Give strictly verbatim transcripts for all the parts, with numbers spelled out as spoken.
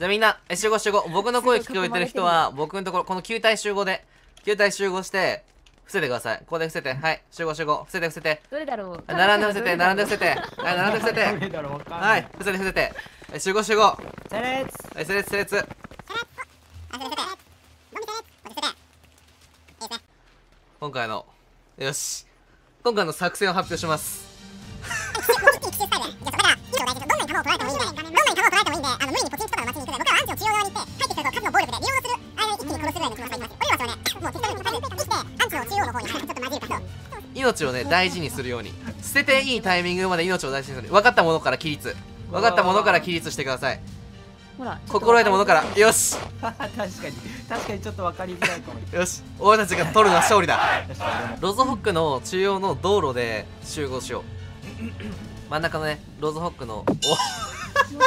じゃあみんな集合集合。僕の声聞こえてる人は僕のところこの球体集合で球体集合して伏せてください。ここで伏せて、はい、集合集合、伏せて伏せて、どれだろう、並んで伏せて、並んで伏せて、はい、並んで伏せて、はい、伏せて伏せて、集合集合、整列、はい、整列整列、今回のよし、今回の作戦を発表します。命をね大事にするように、捨てていいタイミングまで命を大事にする。分かったものから起立、分かったものから起立してください。ほら心得たものから、よし確かに確かにちょっと分かりづらいかも。よし俺たちが取るのは勝利だ。ロズホックの中央の道路で集合しよう。真ん中のねロズホックのおみん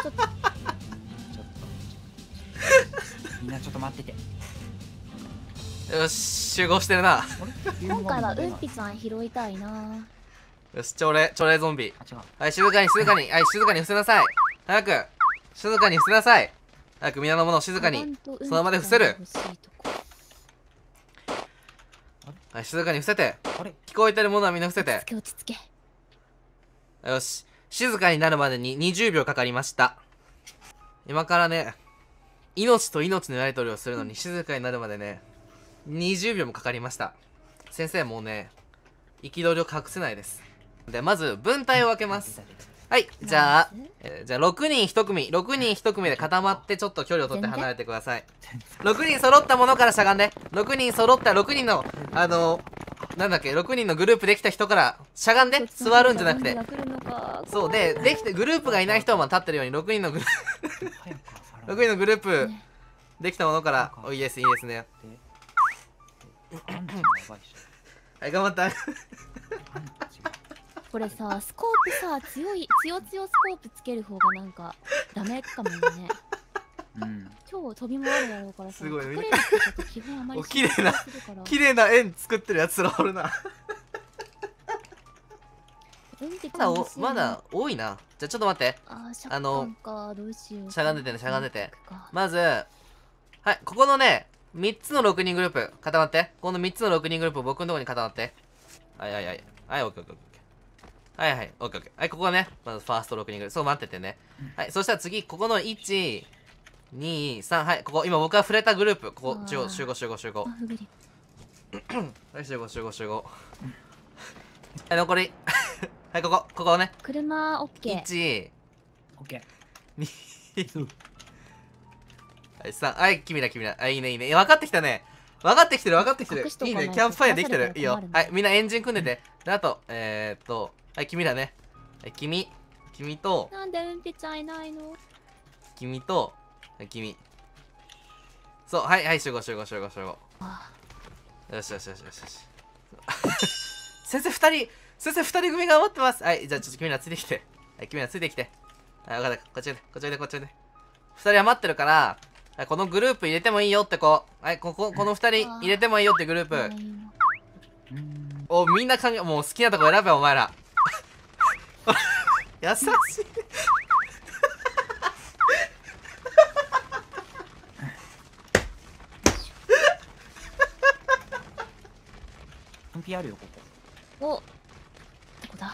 なちょっと待ってて、よし集合してるな。今回はうんぴさん拾いたいな。よし朝礼朝礼ゾンビ、はい静かに静かに、はい静かに伏せなさい、早く静かに伏せなさい、早く皆のものを静かにその場で伏せる、はい、静かに伏せて、聞こえてるものはみんな伏せて、落ち着け落ち着け、よし静かになるまでににじゅうびょうかかりました。今からね命と命のやり取りをするのに静かになるまでねにじゅうびょうもかかりました。先生もうね憤りを隠せないです。でまず分隊を分けます。はいじゃあ、えー、じゃあろくにんひとくみろくにんひとくみで固まってちょっと距離を取って離れてください。ろくにん揃ったものからしゃがんで、ろくにん揃ったろくにんのあのー、なんだっけろくにんのグループできた人からしゃがんで、座るんじゃなくて、そうでできてグループがいない人は立ってるようにろくにんのグループろくにんのグループできたものからおいいですいいですねはい頑張ったこれさスコープさ強い強強スコープつける方がなんかダメかもね、うん、超飛び回るだろうからさ、すごいきれいなきれいな円作ってるやつらおるなまだ多いな。じゃあちょっと待って、あのしゃがんでてねしゃがんでて、まずはいここのねみっつのろくにんグループ固まって、このみっつのろくにんグループ僕のところに固まって、はいはいはいはい オーケーオーケーオーケー はいはい オーケーオーケー はいここはねまずファーストろくにんグループそう待っててね、はいそしたら次ここのいちにさんはいここ今僕が触れたグループここ中央集合集合集合はい集合集合集合はい残りはいここここね車 オーケーいち にさん、はい、君ら君ら、あ、いいねいいね、分かってきたね、分かってきてる分かってきてる、いいね、キャンプファイアできてる、いいよ、はい、みんなエンジン組んでて、であと、えーっと、はい、君らね、はい、君、君と、なんでうんぴちゃんいないの？君と、はい、君、そう、はい、はい、集合集合集合集合、よしよしよしよしよし、先生二人、先生二人組が待ってます、はい、じゃあちょっと君らついてきて、はい、君らついてきて、はい、分かった、こっちおいで、こっちおいで、こっちおいで、二人は待ってるから、このグループ入れてもいいよって子、はい、こここのふたり入れてもいいよってグループおみんな考え、もう好きなとこ選べお前ら優しい完璧あるよここおどこだこ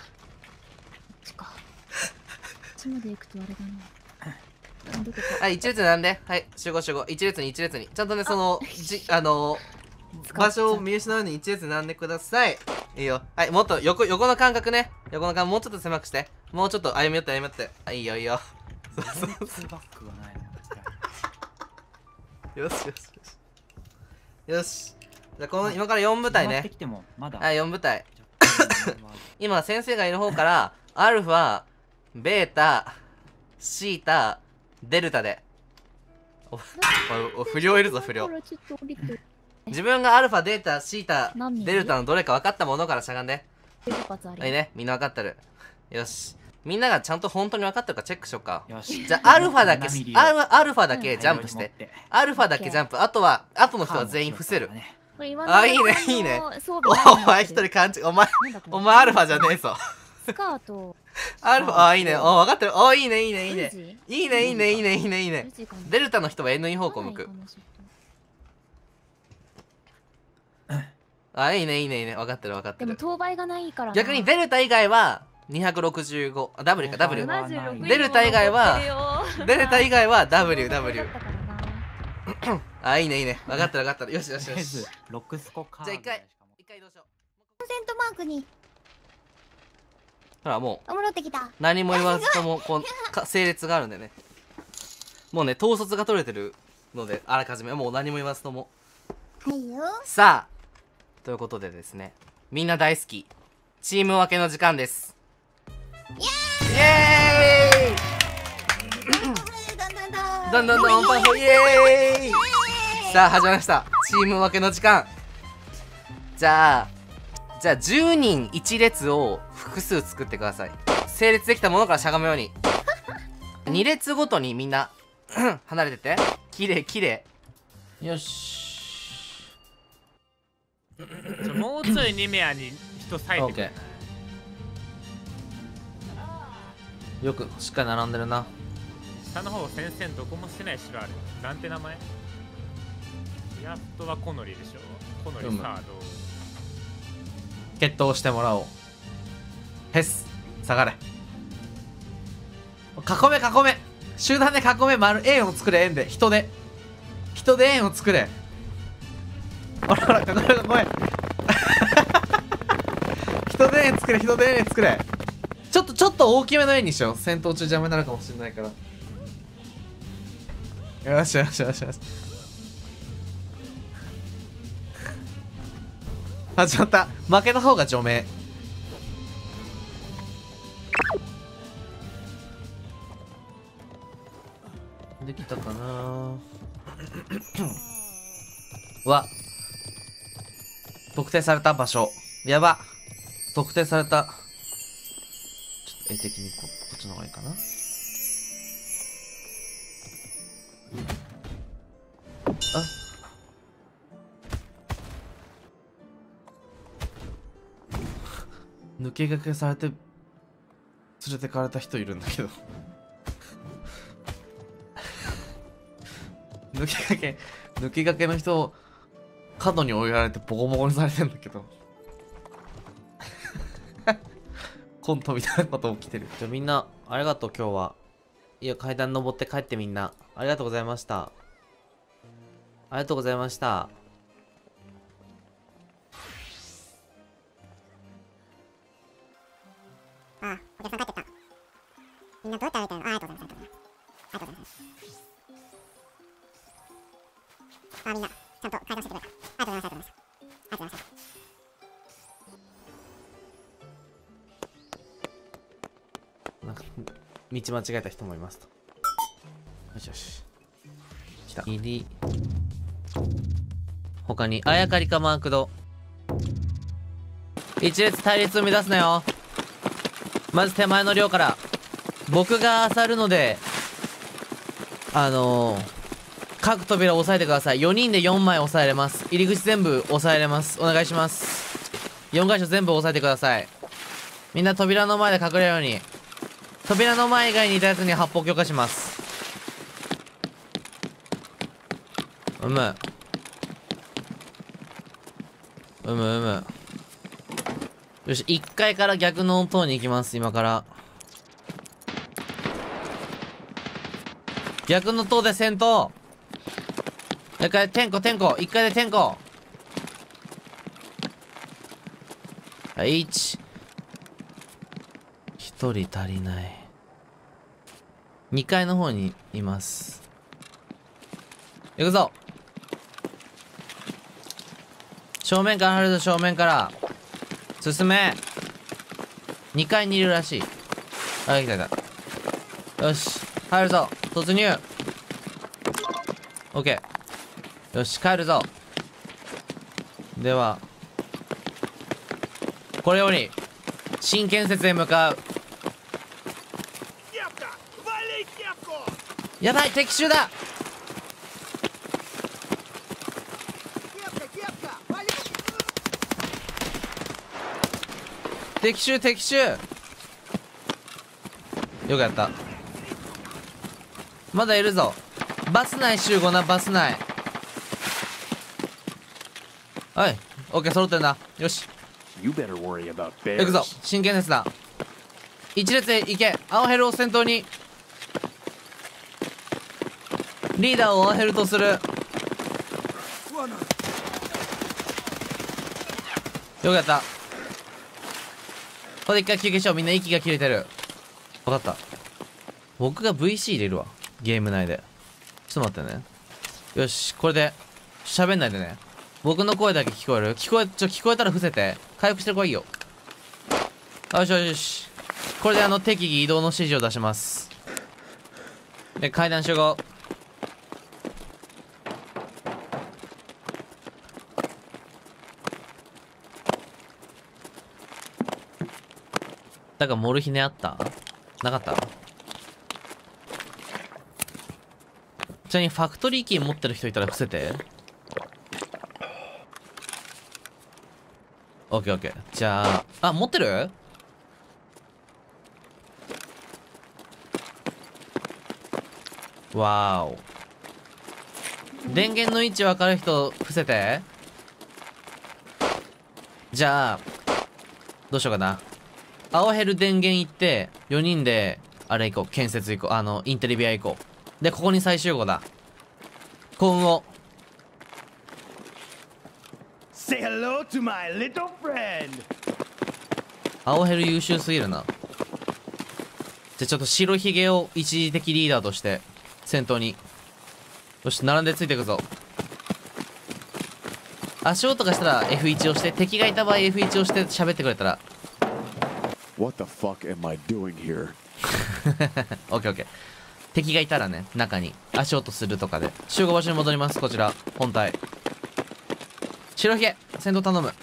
っちかこっちまで行くとあれだな。はい、一列なんで、はい、集合集合、一列に一列に、ちゃんとね、その、じ、あのー、場所を見失うように一列なんでください。いいよ、はい、もっと横、横の間隔ね、横の間もうちょっと狭くして、もうちょっと歩み寄って歩み寄って、あ、いいよいいよ。そうそうそう。よしよしよし。よし、じゃあこの今からよん部隊ね。はい、よん部隊。今先生がいる方から、アルファ、ベータ、シータ。デルタでおおお不良いるぞ不良自分がアルファデータシータデルタのどれか分かったものからしゃがんで、はいねみんな分かってる、よしみんながちゃんと本当に分かってるかチェックしようか。じゃあアルファだけアルファだけジャンプして、アルファだけジャンプ、あとは後の人は全員伏せる。あいいねいいねお前一人勘違い、お前お前アルファじゃねえぞスカートアルファ、あ、いいね。あ、分かってる。あ、いいね、いいね、いいね。いいね、いいね、いいね、いいね、いいね。デルタの人は エヌイー 方向向く。あ、いいね、いいね、いいね。分かってる、分かってる。でも、等倍がないから。逆にデルタ以外は、にひゃくろくじゅうご。あ、W か、W。デルタ以外は、デルタ以外は、W、W。あ、いいね、いいね。分かった、分かった。よし、よし、よし。ロックスコか。じゃあ、一回、一回どうしよう。コンセントマークに。ほらもう何も言わずともこう整列があるんでね、もうね統率が取れてるのであらかじめもう何も言わずとも、はいよ。さあということでですね、みんな大好きチーム分けの時間です。イエーイ、イエーイ、どんどんどんどん、イエーイ。さあ始まりましたチーム分けの時間。じゃあじゃあじゅうにんいち列を複数作ってください。整列できたものからしゃがむようにに列ごとにみんな離れてて、きれいきれい。よしもうちょいに名に人割いてくれ。よくしっかり並んでるな。下の方先生どこもしてない城ある。なんて名前、やっとはコノリでしょ。コノリサード決闘してもらおう。ヘス下がれ。囲め囲め、集団で囲め。丸円を作れ。円で人で人で円を作れ。ほらほら囲め囲め人で円作れ人で円作れ。ちょっとちょっと大きめの円にしよう。戦闘中邪魔になるかもしれないから。よしよしよしよし始まった。負けた方が除名。できたかな。わ特定された場所やば。特定された。ちょっと絵的に こ, こっちの方がいいかな。あ抜け駆けされて連れてかれた人いるんだけど抜け駆け抜け駆けの人を角に追いられてボコボコにされてんだけどコントみたいなこと起きてる。じゃあみんなありがとう。今日はいや階段登って帰って、みんなありがとうございました。ありがとうございました。あ、お客さん帰ってった。みんなどうやって歩いてるの。あ、ありがとうございます。ありがとうございます。あ、みんな、ちゃんと解散してくれた。ありがとうございます。ありがとうございます。ありがとうございます。なんか、道間違えた人もいますと。よしよし。来た。入り。他に、あやかりかマークド。一列対立を目指すなよ。まず手前の寮から僕が漁るので、あのー、各扉を押さえてください。よにんでよんまい押さえれます。入り口全部押さえれます。お願いします。よんかしょ全部押さえてください。みんな扉の前で隠れるように。扉の前以外にいたやつに発砲許可します。うむ。うむうむ。よし、いっかいから逆の塔に行きます、今から。逆の塔で戦闘。いっかい、点呼、点呼、いっかいで点呼。はい、いち。ひとり足りない。にかいの方にいます。行くぞ。正面から入るぞ、正面から。進め。にかいにいるらしい。あ、来た来た。よし。入るぞ。突入。オッケー。よし、帰るぞ。では、これより、新建設へ向かう。やばい、敵襲だ。敵襲敵襲よくやった。まだいるぞ。バス内集合な、バス内。はい、オッケー、揃ってるな。よし、行くぞ。真剣ですな。一列へ行け。青ヘルを先頭に。リーダーを青ヘルとする。よくやった。これ一回休憩しよう。みんな息が切れてる。分かった。僕が ブイシー 入れるわ、ゲーム内で。ちょっと待ってね。よし、これで喋んないでね。僕の声だけ聞こえる？聞こえ、ちょ、聞こえたら伏せて。回復してる子はいいよ。よしよしよし。これであの、適宜移動の指示を出します。で、階段集合。だからモルヒネあった？なかった？ちなみにファクトリーキー持ってる人いたら伏せて。オッケーオッケー。じゃあ、あ、持ってる？わーお。電源の位置分かる人伏せて。じゃあ、どうしようかな。青ヘル電源行って、よにんで、あれ行こう、建設行こう、あの、インテリビア行こう。で、ここに最終号だ。幸運を。Say hello to my little friend! 青ヘル優秀すぎるな。じゃ、ちょっと白ひげを一時的リーダーとして、先頭に。よし、並んでついていくぞ。足音がしたら エフワン をして、敵がいた場合 エフワン をして喋ってくれたら。What the fuck am I doing here? オッケーオッケー。敵がいたらね、中に足音するとかで。集合場所に戻ります。こちら本体。白ひげ先頭頼む。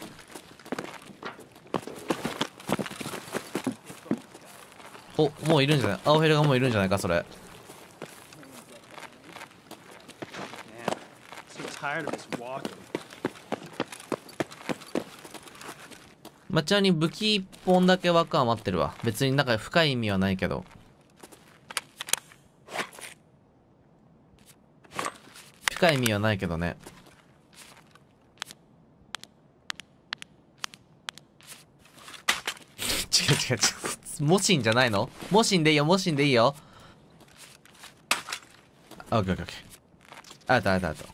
お、もういるんじゃない？青ヘルがもういるんじゃないか。それまあ、ちなみに武器いっぽんだけ枠余ってるわ。別になんか深い意味はないけど。深い意味はないけどね。違う違う違う。モシンじゃないの？モシンでいいよ、モシンでいいよ。オッケーオッケーオッケー。あとあとあと。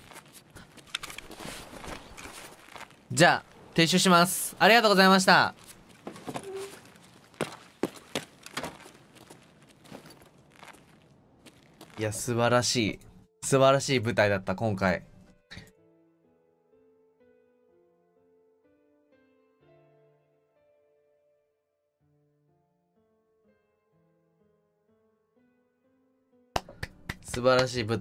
じゃあ。撤収します。ありがとうございました。いや、素晴らしい。素晴らしい舞台だった、今回。素晴らしい舞台。